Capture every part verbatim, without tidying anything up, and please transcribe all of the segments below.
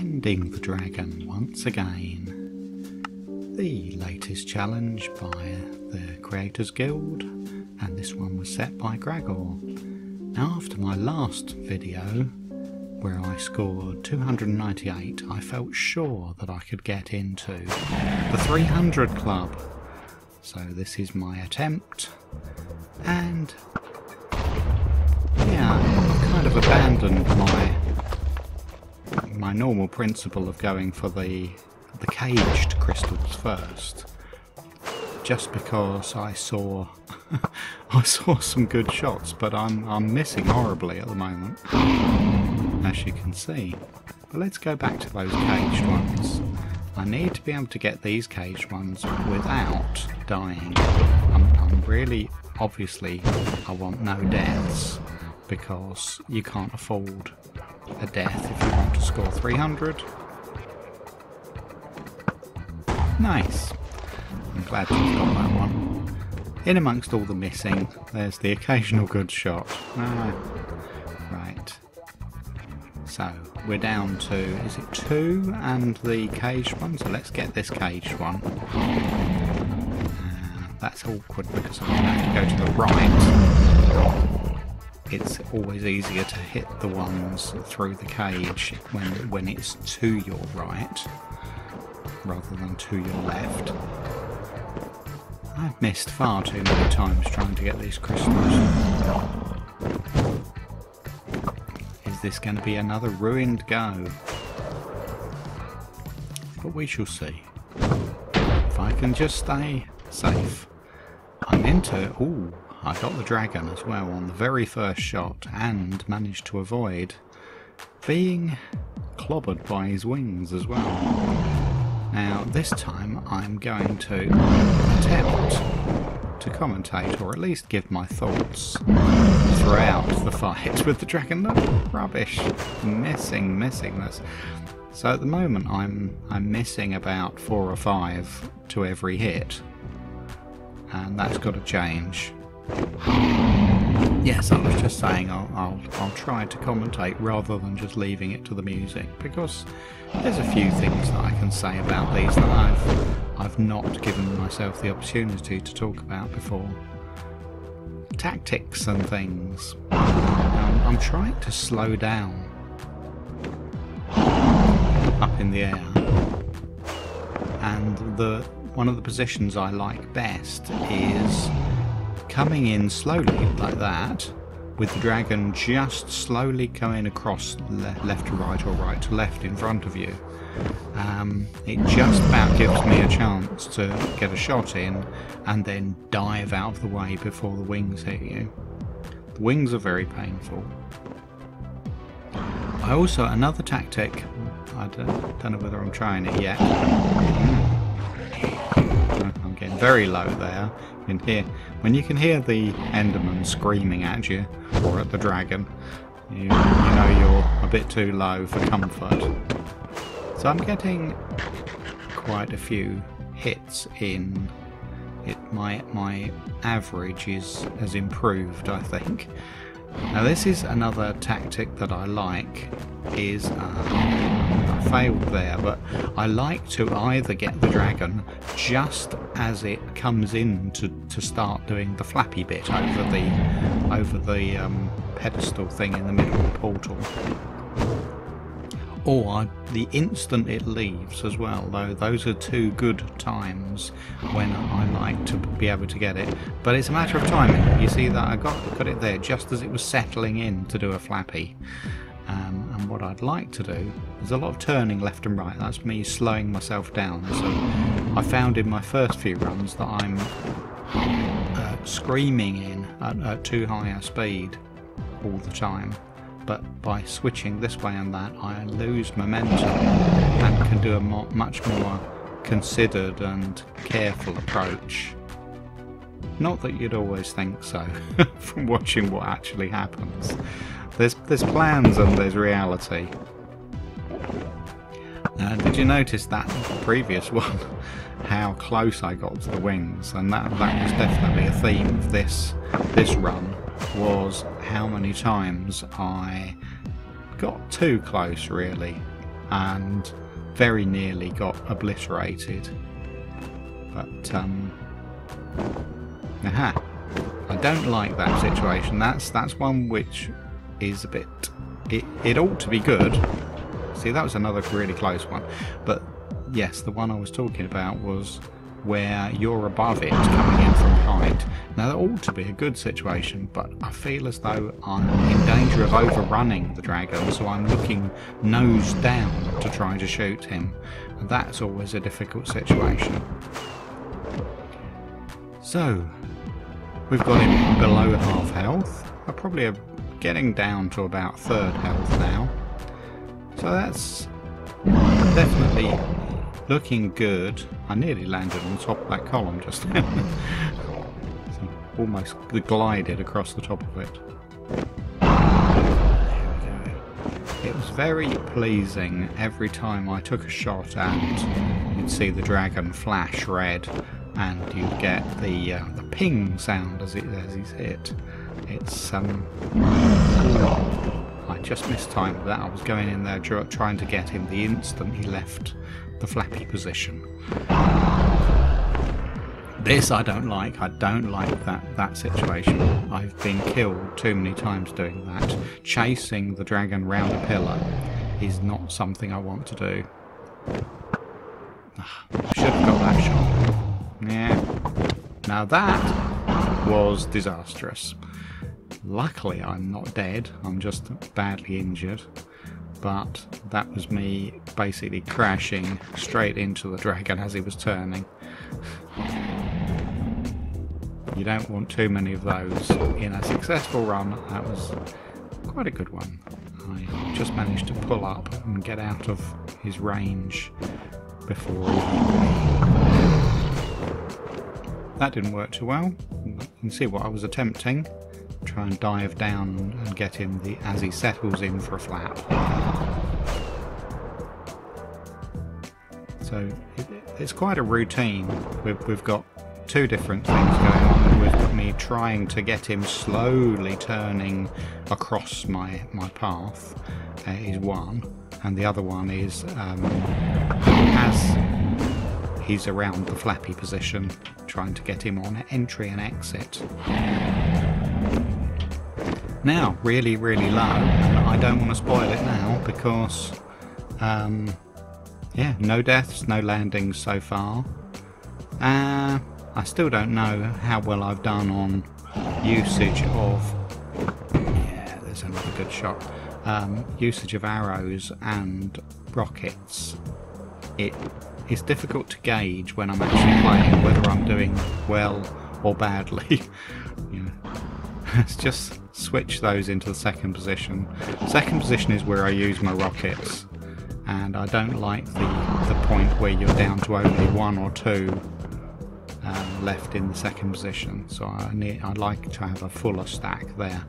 Ending the dragon once again. The latest challenge by the Creators Guild, and this one was set by Gragore. Now, after my last video, where I scored two hundred ninety-eight, I felt sure that I could get into the three hundred club. So this is my attempt, and yeah, I've kind of abandoned my my normal principle of going for the the caged crystals first, just because I saw I saw some good shots, but I'm I'm missing horribly at the moment, as you can see. But let's go back to those caged ones. I need to be able to get these caged ones without dying. I'm, I'm really, obviously, I want no deaths, because you can't afford a death if you want to score three hundred. Nice. I'm glad you've got that one. In amongst all the missing, there's the occasional good shot. Ah, right. So we're down to, is it two and the caged one? So let's get this caged one. Uh, that's awkward because I'm going to have to go to the right. It's always easier to hit the ones through the cage when, when it's to your right, rather than to your left. I've missed far too many times trying to get these crystals. Is this going to be another ruined go? But we shall see. If I can just stay safe. I'm into... ooh. I got the dragon as well on the very first shot, and managed to avoid being clobbered by his wings as well. Now this time I'm going to attempt to commentate, or at least give my thoughts throughout the fight with the dragon. No, rubbish. Missing, missing this. So at the moment I'm, I'm missing about four or five to every hit, and that's got to change. Yes, I was just saying I'll, I'll, I'll try to commentate rather than just leaving it to the music, because there's a few things that I can say about these that I've, I've not given myself the opportunity to talk about before. Tactics and things. Um, I'm trying to slow down up in the air, and the one of the positions I like best is coming in slowly like that, with the dragon just slowly going across le left to right or right to left in front of you. Um, it just about gives me a chance to get a shot in and then dive out of the way before the wings hit you. The wings are very painful. I also, another tactic, I don't, don't know whether I'm trying it yet. I'm getting very low there. In here, when you can hear the Enderman screaming at you, or at the dragon, you, you know you're a bit too low for comfort. So I'm getting quite a few hits in. It, my, my average is has improved, I think. Now this is another tactic that I like, is, uh, I failed there, but I like to either get the dragon just as it comes in to, to start doing the flappy bit over the, over the um, pedestal thing in the middle of the portal, or the instant it leaves as well, though those are two good times when I like to be able to get it. But it's a matter of timing. You see that I got, got it there just as it was settling in to do a flappy. Um, and what I'd like to do, there's a lot of turning left and right, that's me slowing myself down. So I found in my first few runs that I'm uh, screaming in at, at too high a speed all the time. But by switching this way and that, I lose momentum and can do a mo much more considered and careful approach. Not that you'd always think so, from watching what actually happens. There's, there's plans and there's reality. Uh, did you notice that previous one? How close I got to the wings, and that, that was definitely a theme of this, this run. Was how many times I got too close, really, and very nearly got obliterated. But, um... aha! I don't like that situation. That's that's one which is a bit... It, it ought to be good. See, that was another really close one. But, yes, the one I was talking about was where you're above it coming in from behind. Now, that ought to be a good situation, but I feel as though I'm in danger of overrunning the dragon, so I'm looking nose down to try to shoot him. And that's always a difficult situation. So, we've got him below half health. I probably am getting down to about third health now. So that's definitely looking good. I nearly landed on top of that column just now. So almost glided across the top of it. There we go. It was very pleasing every time I took a shot at. You'd see the dragon flash red, and you'd get the uh, the ping sound as it as he's hit. It's um. I just missed time with that. I was going in there trying to get him the instant he left the flappy position. This I don't like. I don't like that, that situation. I've been killed too many times doing that. Chasing the dragon round a pillar is not something I want to do. I should have got that shot. Yeah. Now that was disastrous. Luckily I'm not dead, I'm just badly injured, but that was me basically crashing straight into the dragon as he was turning. You don't want too many of those in a successful run. That was quite a good one. I just managed to pull up and get out of his range before he... That didn't work too well. You can see what I was attempting. Try and dive down and get him the as he settles in for a flap. So it, it's quite a routine. We've, we've got two different things going on. We've got me trying to get him slowly turning across my my path uh, is one, and the other one is um, as he's around the flappy position, trying to get him on entry and exit. Now really really low, and I don't want to spoil it now because um, yeah, no deaths, no landings so far. uh, I still don't know how well I've done on usage of yeah there's another good shot um, usage of arrows and rockets. It is difficult to gauge when I'm actually playing whether I'm doing well or badly. Yeah. It's just switch those into the second position. Second position is where I use my rockets, and I don't like the, the point where you're down to only one or two um, left in the second position, so I need, I'd like to have a fuller stack there.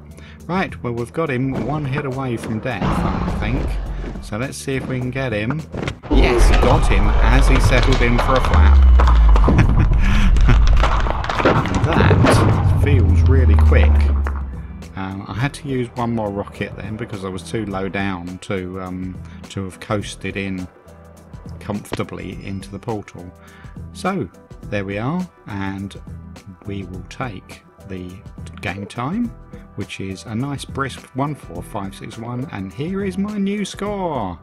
Right, well we've got him one hit away from death, I think, so let's see if we can get him. Yes, got him as he settled in for a flap. That feels really quick. Um, I had to use one more rocket then because I was too low down to um, to have coasted in comfortably into the portal. So there we are, and we will take the game time, which is a nice brisk one four five six one, and here is my new score.